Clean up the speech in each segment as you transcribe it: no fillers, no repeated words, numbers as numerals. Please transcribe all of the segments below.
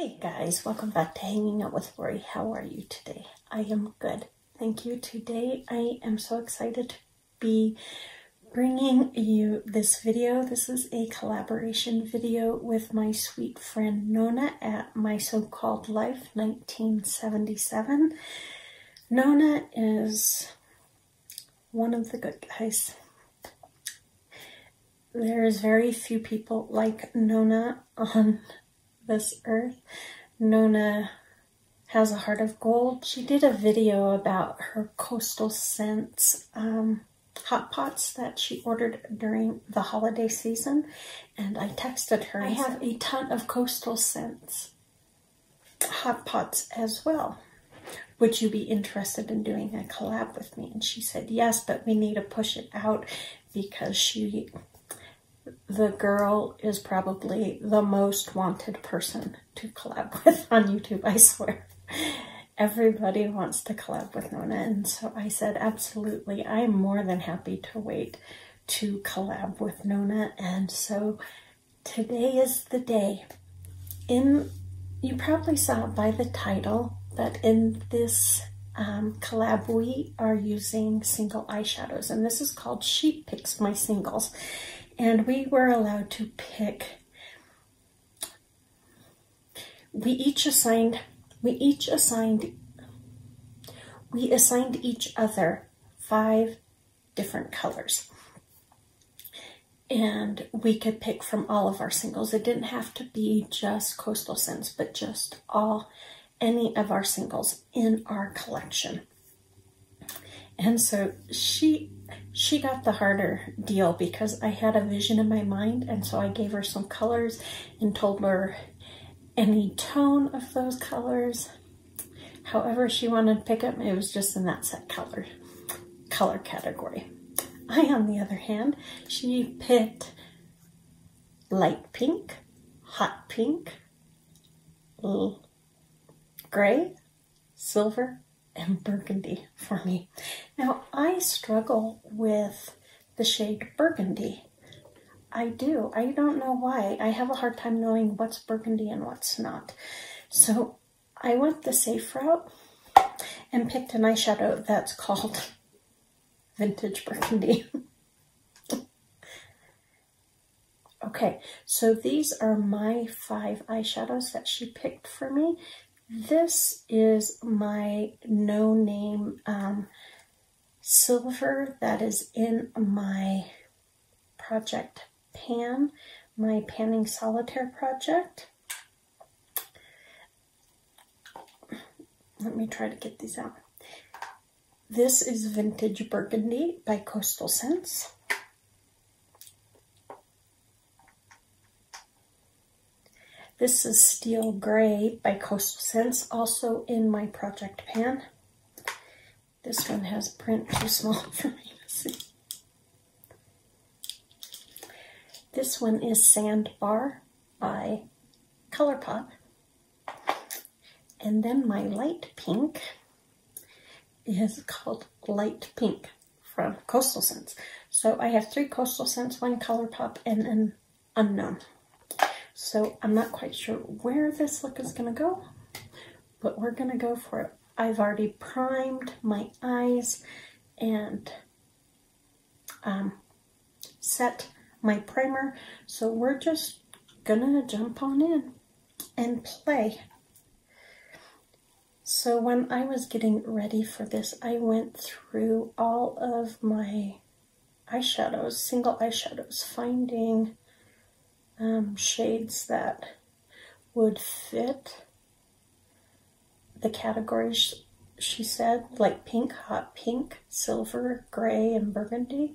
Hey guys, welcome back to Hanging Out with Lori. How are you today? I am good, thank you. Today I am so excited to be bringing you this video. This is a collaboration video with my sweet friend Nona at My So-Called Life 1977. Nona is one of the good guys. There's very few people like Nona on this earth. Nona has a heart of gold. She did a video about her Coastal Scents hot pots that she ordered during the holiday season, and I texted her. I have a ton of Coastal Scents hot pots as well. Would you be interested in doing a collab with me? And she said yes, but we need to push it out because the girl is probably the most wanted person to collab with on YouTube, I swear. Everybody wants to collab with Nona, and so I said, absolutely, I'm more than happy to wait to collab with Nona, and so today is the day. You probably saw by the title that in this collab we are using single eyeshadows, and this is called She Picks My Singles. And we were allowed to pick, we assigned each other 5 different colors. And we could pick from all of our singles. It didn't have to be just Coastal Scents, but just any of our singles in our collection. And so she got the harder deal because I had a vision in my mind, and so I gave her some colors and told her any tone of those colors. However she wanted to pick them, it was just in that set color category. I, on the other hand, she picked light pink, hot pink, gray, silver, and burgundy for me. Now, I struggle with the shade burgundy. I do. I don't know why. I have a hard time knowing what's burgundy and what's not. So I went the safe route and picked an eyeshadow that's called Vintage Burgundy. Okay, so these are my 5 eyeshadows that she picked for me. This is my no-name silver that is in my project pan, my Panning Solitaire project. Let me try to get these out. This is Vintage Burgundy by Coastal Scents. This is Steel Gray by Coastal Scents, also in my project pan. This one has print too small for me to see. This one is Sandbar by ColourPop. And then my light pink is called Light Pink from Coastal Scents. So I have 3 Coastal Scents, 1 ColourPop, and an unknown. So I'm not quite sure where this look is gonna go, but we're gonna go for it. I've already primed my eyes and set my primer. So we're just gonna jump on in and play. So when I was getting ready for this, I went through all of my eyeshadows, single eyeshadows, finding shades that would fit the categories she said, like pink, hot pink, silver, gray, and burgundy.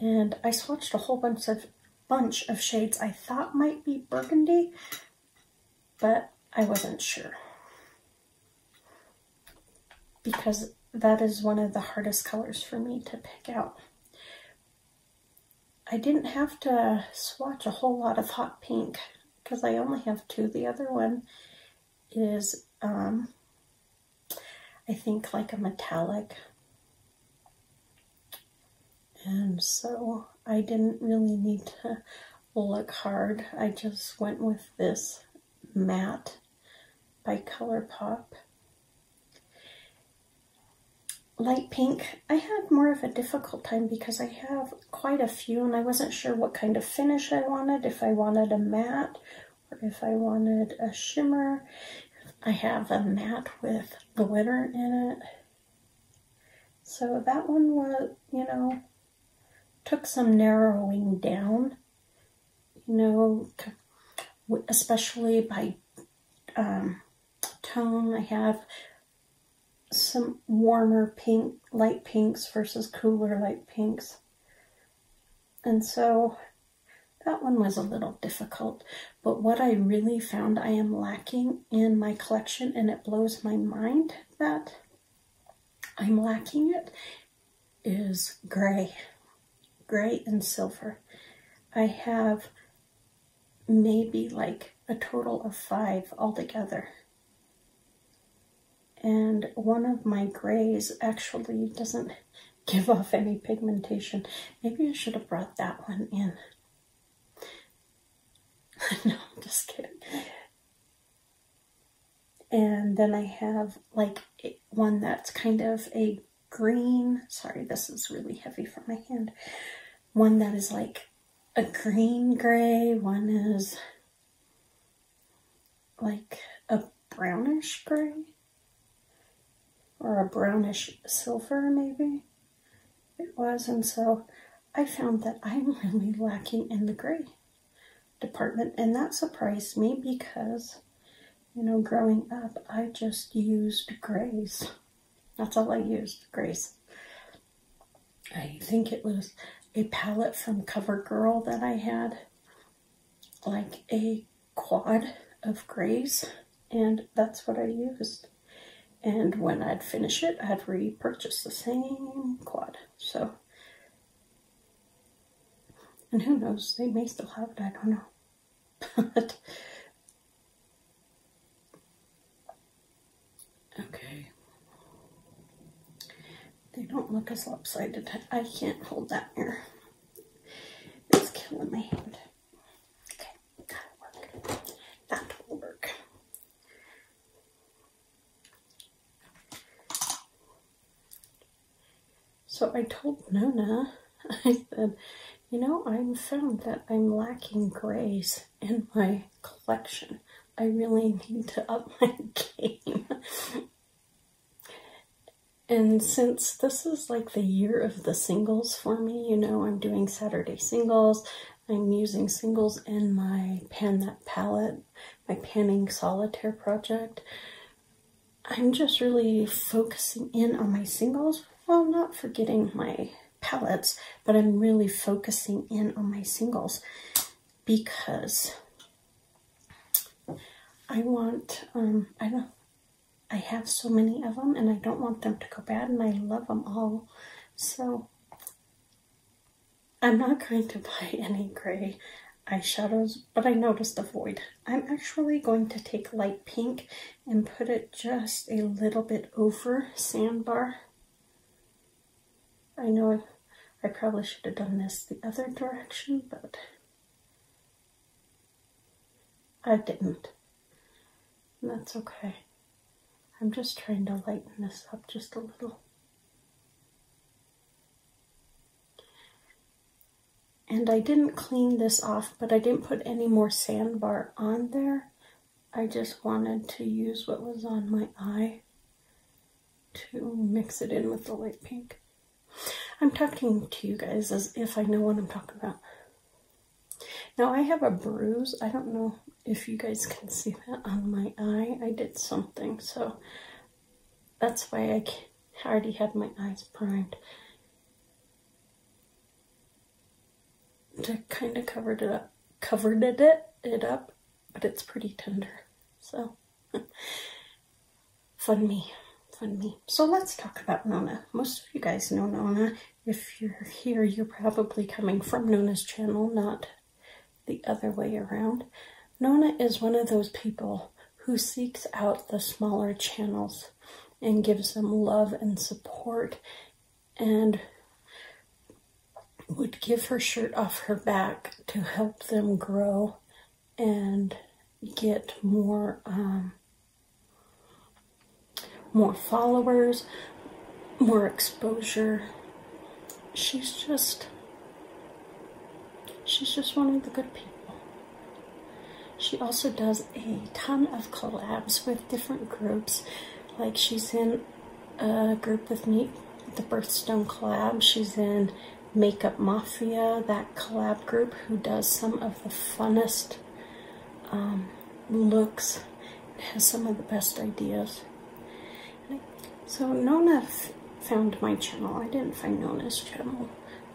And I swatched a whole bunch of shades I thought might be burgundy, but I wasn't sure, because that is one of the hardest colors for me to pick out. I didn't have to swatch a whole lot of hot pink because I only have 2. The other one is, I think, like a metallic. And so I didn't really need to look hard. I just went with this matte by ColourPop. Light pink. I had more of a difficult time because I have quite a few and I wasn't sure what kind of finish I wanted, if I wanted a matte or if I wanted a shimmer. I have a matte with glitter in it. So that one was, you know, took some narrowing down, you know, especially by tone. I have some warmer pink, light pinks versus cooler light pinks. And so that one was a little difficult. But what I really found I am lacking in my collection, and it blows my mind that I'm lacking it, is gray. Gray and silver. I have maybe like a total of 5 altogether. And one of my grays actually doesn't give off any pigmentation. Maybe I should have brought that one in. No, I'm just kidding. And then I have like one that's kind of a green. Sorry, this is really heavy for my hand. One that is like a green gray. One is like a brownish gray. Or a brownish silver, maybe it was. And so I found that I'm really lacking in the gray department, and that surprised me because, you know, growing up I just used grays. That's all I used, grays. I think it was a palette from CoverGirl that I had, like a quad of grays, and that's what I used. And when I'd finish it, I'd repurchase the same quad. So, and who knows, they may still have it, I don't know. But, okay. They don't look as lopsided. I can't hold that mirror. It's killing my hand. Okay, that'll work. That'll work. So I told Nona, I said, you know, I found that I'm lacking grays in my collection. I really need to up my game. And since this is like the year of the singles for me, you know, I'm doing Saturday singles. I'm using singles in my Pan That Palette, my Panning Solitaire project. I'm just really focusing in on my singles. Well, not forgetting my palettes, but I'm really focusing in on my singles because I want, I have so many of them and I don't want them to go bad, and I love them all. So I'm not going to buy any gray eyeshadows, but I noticed a void. I'm actually going to take light pink and put it just a little bit over Sandbar. I know I probably should have done this the other direction, but I didn't. And that's okay. I'm just trying to lighten this up just a little. And I didn't clean this off, but I didn't put any more Sandbar on there. I just wanted to use what was on my eye to mix it in with the light pink. I'm talking to you guys as if I know what I'm talking about. Now I have a bruise. I don't know if you guys can see that on my eye. I did something, so that's why I already had my eyes primed. I kind of covered it up, but it's pretty tender. So, fun me. So let's talk about Nona. Most of you guys know Nona. If you're here, you're probably coming from Nona's channel, not the other way around. Nona is one of those people who seeks out the smaller channels and gives them love and support, and would give her shirt off her back to help them grow and get more more followers, more exposure. She's just one of the good people. She also does a ton of collabs with different groups. Like she's in a group with me, the Birthstone collab. She's in Makeup Mafia, that collab group who does some of the funnest looks, has some of the best ideas. So Nona found my channel. I didn't find Nona's channel.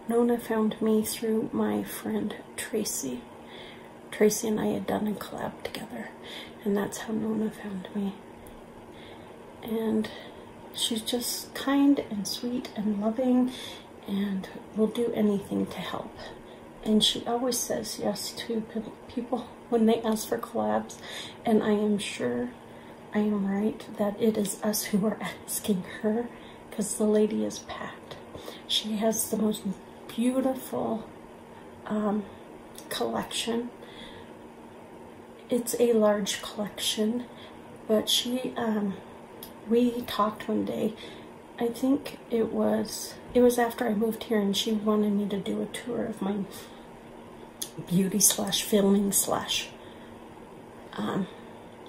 Nona found me through my friend Tracy. Tracy and I had done a collab together, and that's how Nona found me. And she's just kind and sweet and loving and will do anything to help. And she always says yes to people when they ask for collabs, and I am sure I am right that it is us who are asking her, because the lady is packed. She has the most beautiful collection. It's a large collection, but she, we talked one day. I think it was after I moved here, and she wanted me to do a tour of my beauty slash filming slash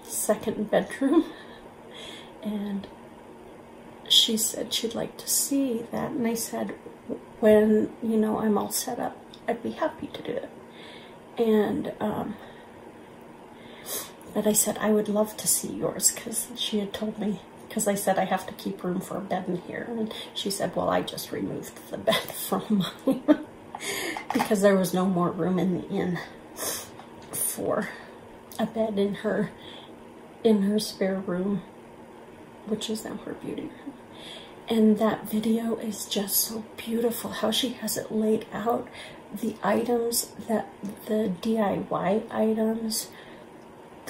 second bedroom, and she said she'd like to see that, and I said, when, you know, I'm all set up, I'd be happy to do it. And but I said I would love to see yours, because she had told me, because I said I have to keep room for a bed in here, and she said, well, I just removed the bed from mine because there was no more room in the inn for a bed in her spare room, which is now her beauty room. And that video is just so beautiful, how she has it laid out, the items, that the DIY items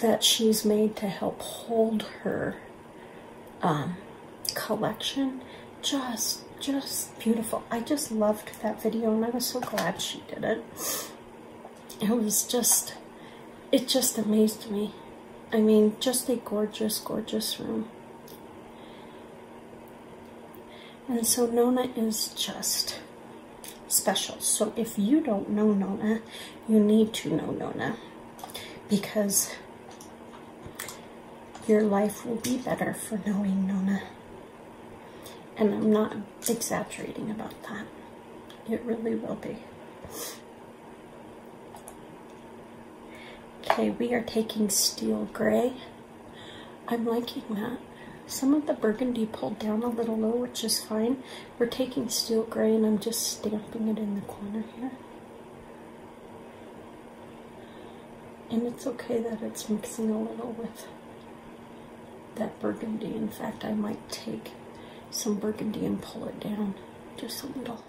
that she's made to help hold her collection. Just beautiful. I just loved that video, and I was so glad she did it. It was just, it just amazed me. I mean, just a gorgeous, gorgeous room. And so Nona is just special. So if you don't know Nona, you need to know Nona, because your life will be better for knowing Nona. And I'm not exaggerating about that. It really will be. Okay, we are taking Steel Gray. I'm liking that. Some of the burgundy pulled down a little low, which is fine. We're taking Steel Gray, and I'm just stamping it in the corner here. And it's okay that it's mixing a little with that burgundy. In fact, I might take some burgundy and pull it down just a little.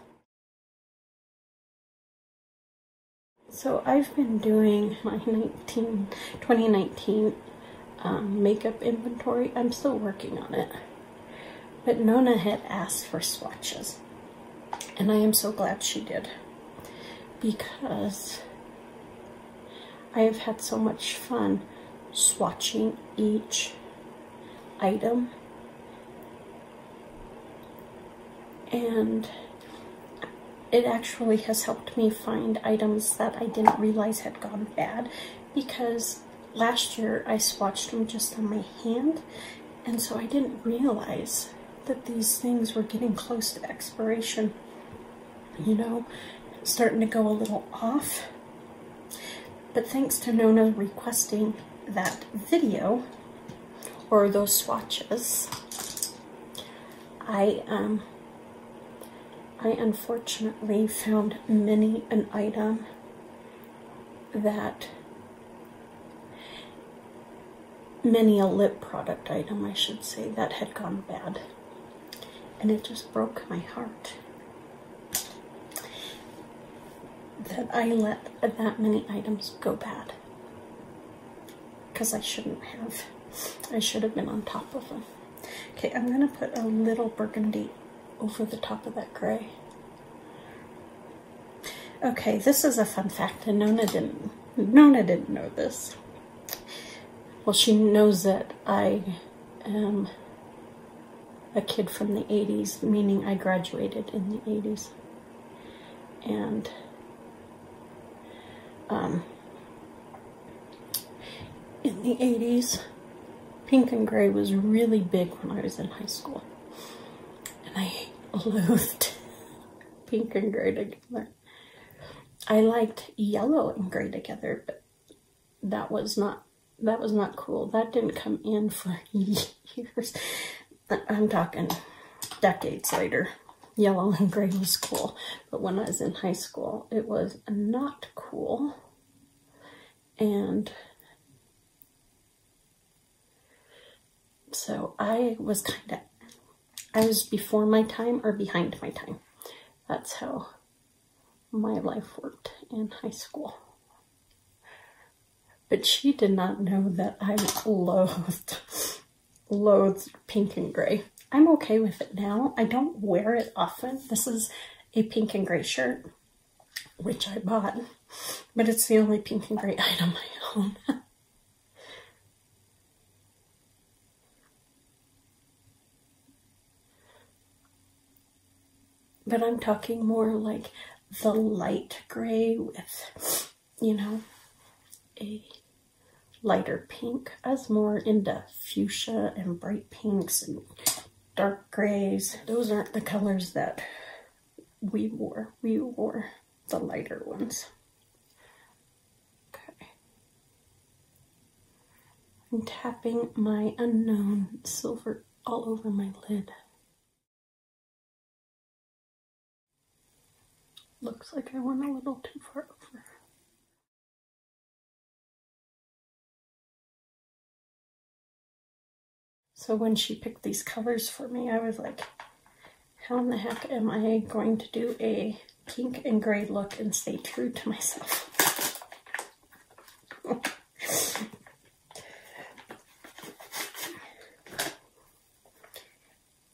So I've been doing my 2019 makeup inventory. I'm still working on it. But Nona had asked for swatches, and I am so glad she did, because I have had so much fun swatching each item. And it actually has helped me find items that I didn't realize had gone bad, because last year I swatched them just on my hand, and so I didn't realize that these things were getting close to expiration, you know, starting to go a little off. But thanks to Nona requesting that video, or those swatches, I unfortunately found many an item that, many a lip product item, I should say, that had gone bad. And it just broke my heart that I let that many items go bad, because I shouldn't have. I should have been on top of them. Okay, I'm gonna put a little burgundy over the top of that gray. Okay, this is a fun fact, and Nona didn't know this. Well, she knows that I am a kid from the 80s, meaning I graduated in the 80s. And in the 80s, pink and gray was really big when I was in high school. And I loathed pink and gray together. I liked yellow and gray together, but that was not cool. That didn't come in for years. I'm talking decades later. Yellow and gray was cool, but when I was in high school, it was not cool. And so I was kind of, I was before my time or behind my time. That's how my life worked in high school. But she did not know that I loathed pink and gray. I'm okay with it now. I don't wear it often. This is a pink and gray shirt, which I bought, but it's the only pink and gray item I own. But I'm talking more like the light gray with, you know, a lighter pink. I was more into fuchsia and bright pinks and dark grays. Those aren't the colors that we wore. We wore the lighter ones. Okay. I'm tapping my unknown silver all over my lid. Looks like I went a little too far over. So when she picked these colors for me, I was like, how in the heck am I going to do a pink and gray look and stay true to myself?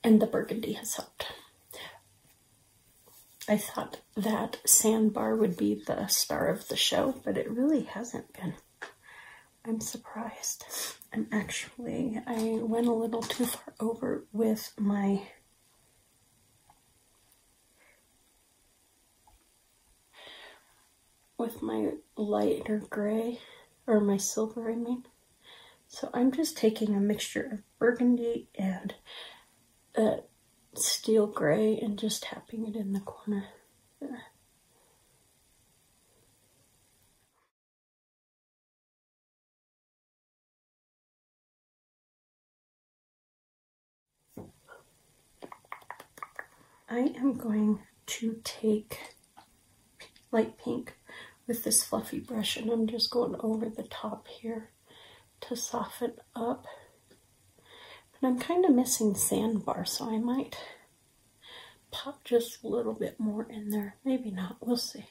And the burgundy has helped. I thought that sandbar would be the star of the show, but it really hasn't been. I'm surprised. I'm actually, I went a little too far over with my lighter gray, or my silver, I mean. So I'm just taking a mixture of burgundy and steel gray and just tapping it in the corner there. I am going to take light pink with this fluffy brush, and I'm just going over the top here to soften up. But I'm kind of missing sandbar, so I might pop just a little bit more in there. Maybe not, we'll see.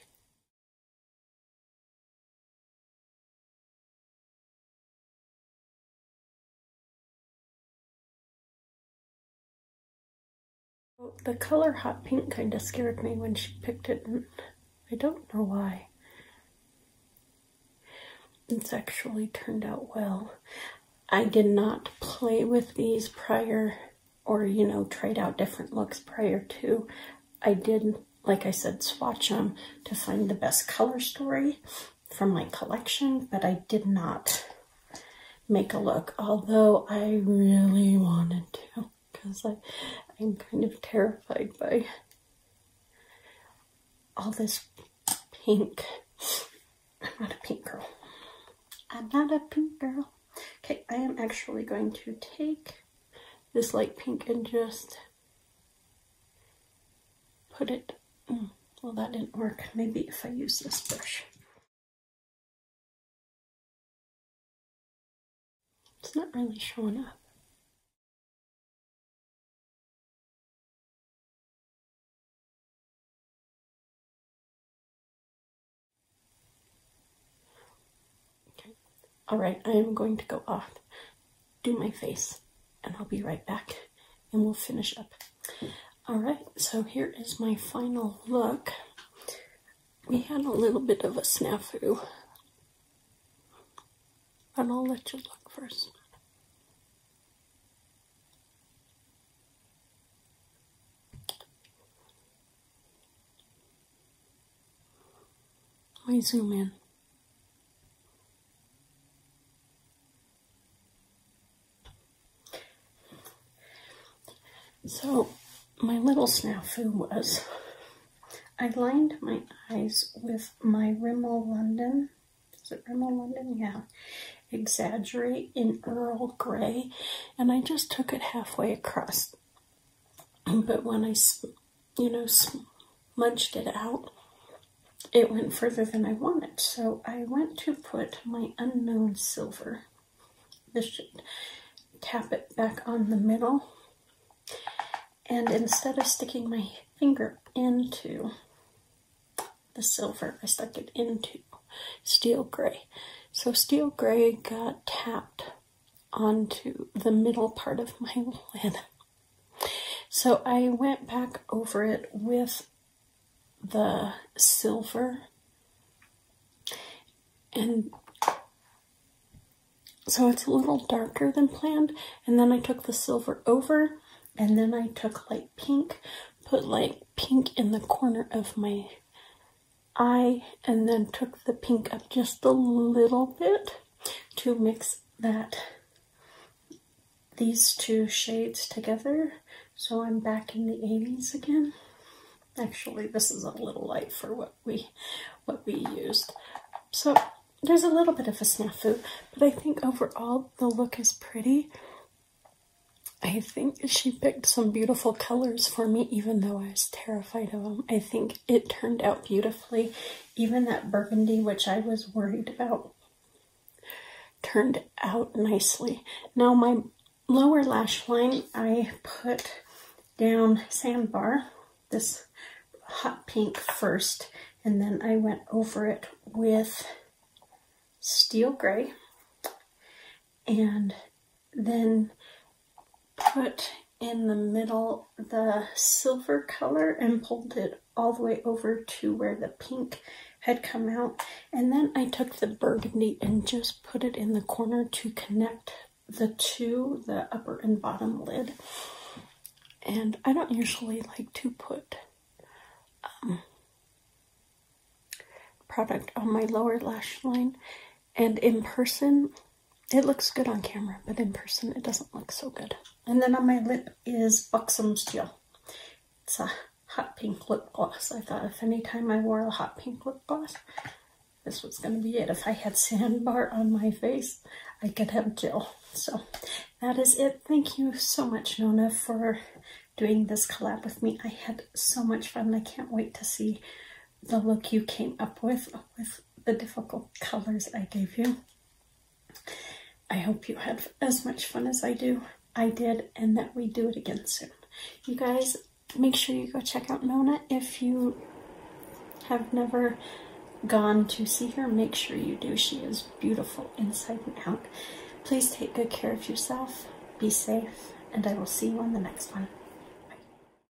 The color hot pink kind of scared me when she picked it, and I don't know why. It's actually turned out well. I did not play with these prior or, you know, tried out different looks prior to. I did, like I said, swatch them to find the best color story from my collection, but I did not make a look, although I really wanted to, because I'm kind of terrified by all this pink. I'm not a pink girl. I'm not a pink girl. Okay, I am actually going to take this light pink and just put it, well, that didn't work. Maybe if I use this brush. It's not really showing up. All right, I am going to go off, do my face, and I'll be right back, and we'll finish up. All right, so here is my final look. We had a little bit of a snafu, but I'll let you look first. Let me zoom in. So, my little snafu was, I lined my eyes with my Rimmel London, is it Rimmel London? Yeah. Exaggerate in Earl Grey, and I just took it halfway across. But when I, you know, smudged it out, it went further than I wanted. So I went to put my Unknown Silver. This should tap it back on the middle. And instead of sticking my finger into the silver, I stuck it into Steel Grey. So Steel Grey got tapped onto the middle part of my lid. So I went back over it with the silver. And so it's a little darker than planned. And then I took the silver over. And then I took light pink, put light pink in the corner of my eye, and then took the pink up just a little bit to mix that, these two shades together. So I'm back in the 80s again. Actually, this is a little light for what we used. So there's a little bit of a snafu, but I think overall the look is pretty. I think she picked some beautiful colors for me, even though I was terrified of them. I think it turned out beautifully. Even that burgundy, which I was worried about, turned out nicely. Now my lower lash line, I put down Sandbar, this hot pink first, and then I went over it with Steel Grey, and then put in the middle the silver color and pulled it all the way over to where the pink had come out. And then I took the burgundy and just put it in the corner to connect the two, the upper and bottom lid. And I don't usually like to put product on my lower lash line, and in person it looks good on camera, but in person it doesn't look so good. And then on my lip is Buxom's Jill. It's a hot pink lip gloss. I thought if any time I wore a hot pink lip gloss, this was going to be it. If I had Sandbar on my face, I could have Jill. So that is it. Thank you so much, Nona, for doing this collab with me. I had so much fun. I can't wait to see the look you came up with the difficult colors I gave you. I hope you had as much fun as I did, and that we do it again soon. You guys, make sure you go check out Nona. If you have never gone to see her, make sure you do. She is beautiful inside and out. Please take good care of yourself, be safe, and I will see you on the next one.